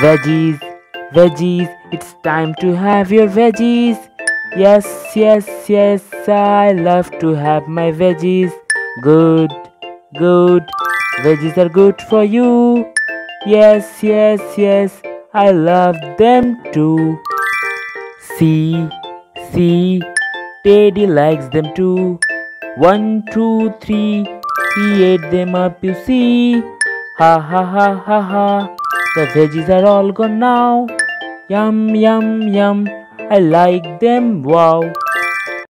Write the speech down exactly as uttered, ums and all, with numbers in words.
Veggies, veggies, it's time to have your veggies. Yes, yes, yes, I love to have my veggies. Good, good, veggies are good for you. Yes, yes, yes, I love them too. See, see, Teddy likes them too. One, two, three, he ate them up, you see. Ha ha ha ha ha, the veggies are all gone now. Yum, yum, yum, I like them, wow.